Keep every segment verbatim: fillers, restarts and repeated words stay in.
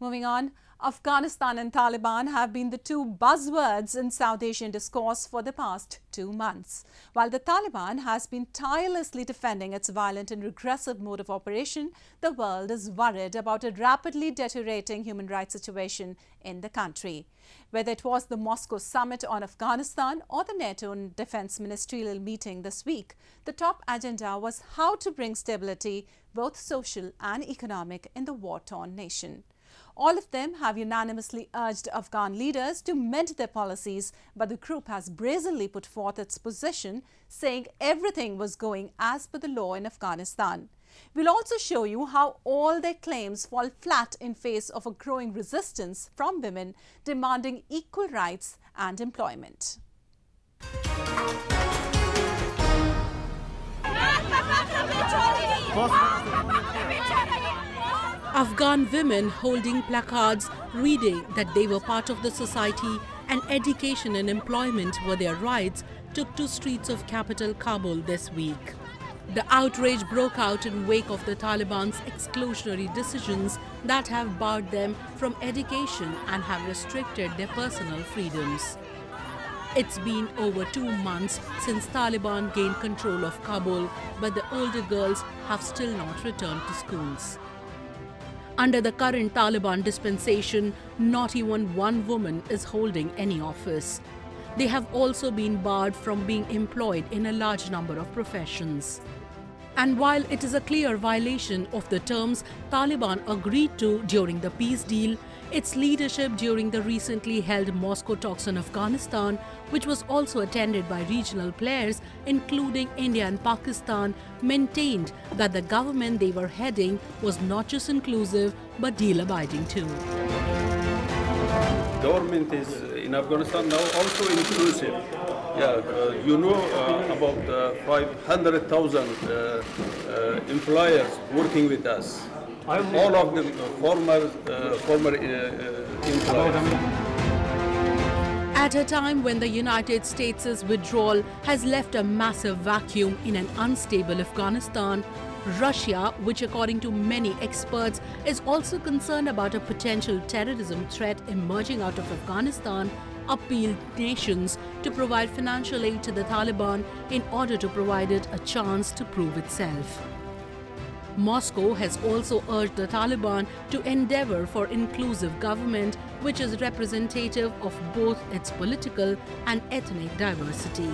Moving on, Afghanistan and Taliban have been the two buzzwords in South Asian discourse for the past two months. While the Taliban has been tirelessly defending its violent and regressive mode of operation, the world is worried about a rapidly deteriorating human rights situation in the country. Whether it was the Moscow summit on Afghanistan or the NATO defense ministerial meeting this week, the top agenda was how to bring stability, both social and economic, in the war-torn nation. All of them have unanimously urged Afghan leaders to mend their policies, but the group has brazenly put forth its position, saying everything was going as per the law in Afghanistan. We'll also show you how all their claims fall flat in face of a growing resistance from women demanding equal rights and employment. Afghan women holding placards reading that they were part of the society and education and employment were their rights took to streets of capital Kabul this week. The outrage broke out in wake of the Taliban's exclusionary decisions that have barred them from education and have restricted their personal freedoms. It's been over two months since Taliban gained control of Kabul, but the older girls have still not returned to schools. Under the current Taliban dispensation, not even one woman is holding any office. They have also been barred from being employed in a large number of professions. And while it is a clear violation of the terms Taliban agreed to during the peace deal, its leadership during the recently held Moscow talks on Afghanistan, which was also attended by regional players including India and Pakistan, maintained that the government they were heading was not just inclusive but deal-abiding too. Government is in Afghanistan now also inclusive. Yeah, uh, you know uh, about uh, five hundred thousand uh, uh, employers working with us. All of them uh, former, uh, former uh, employers. At a time when the United States' withdrawal has left a massive vacuum in an unstable Afghanistan, Russia, which according to many experts is also concerned about a potential terrorism threat emerging out of Afghanistan, appealed nations to provide financial aid to the Taliban in order to provide it a chance to prove itself. Moscow has also urged the Taliban to endeavor for inclusive government which is representative of both its political and ethnic diversity.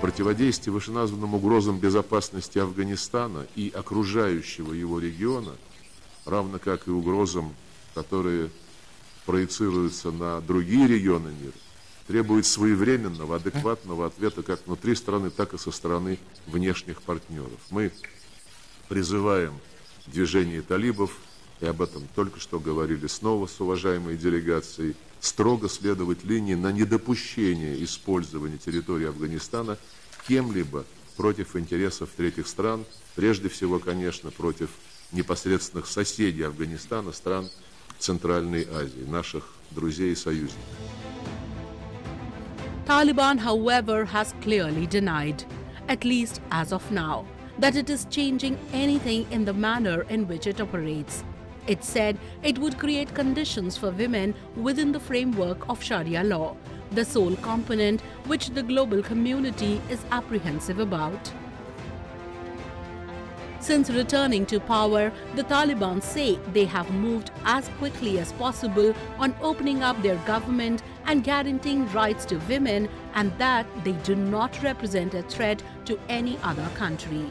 Противодействие вышеназванным угрозам безопасности Афганистана и окружающего его региона, равно как и угрозам, которые проецируются на другие регионы мира, требует своевременного, адекватного ответа как внутри страны, так и со стороны внешних партнеров. Мы призываем движение талибов, и об этом только что говорили снова с уважаемой делегацией, строго следовать линии на недопущение использования территории Афганистана кем-либо против интересов третьих стран, прежде всего, конечно, против непосредственных соседей Афганистана, стран Центральной Азии, наших друзей и союзников. Taliban, however, has clearly denied, at least as of now, that it is changing anything in the manner in which it operates. It said it would create conditions for women within the framework of Sharia law, the sole component which the global community is apprehensive about. Since returning to power, the Taliban say they have moved as quickly as possible on opening up their government and guaranteeing rights to women, and that they do not represent a threat to any other country.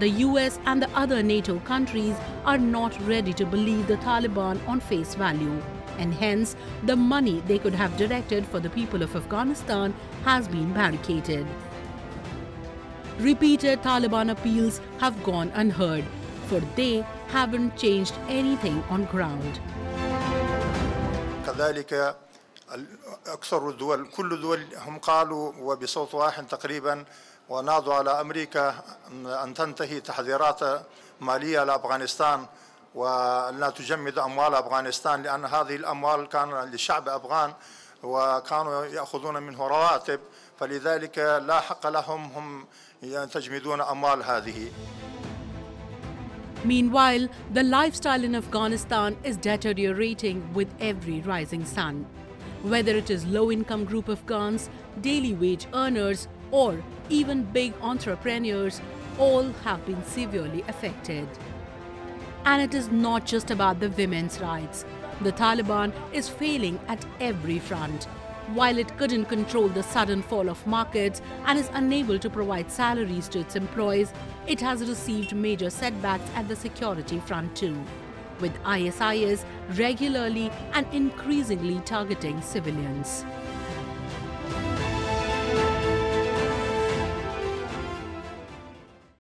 The U S and the other NATO countries are not ready to believe the Taliban on face value, and hence the money they could have directed for the people of Afghanistan has been barricaded. Repeated Taliban appeals have gone unheard, for they haven't changed anything on ground. كذلك أكثر الدول كل الدول هم قالوا وبصوت واحد تقريبا ونادوا على أمريكا أن تنتهي تحذيرات مالية لأفغانستان ولا تجمد أموال أفغانستان لأن هذه الأموال كان للشعب أفغان وكانوا يأخذون منه رواتب فلذلك لا حق لهم هم تجمدون أموال هذه. Meanwhile, the lifestyle in Afghanistan is deteriorating with every rising sun. Whether it is low-income group Afghans, daily wage earners, or even big entrepreneurs, all have been severely affected. And it is not just about the women's rights. The Taliban is failing at every front. While it couldn't control the sudden fall of markets and is unable to provide salaries to its employees, it has received major setbacks at the security front too, with I S I S regularly and increasingly targeting civilians.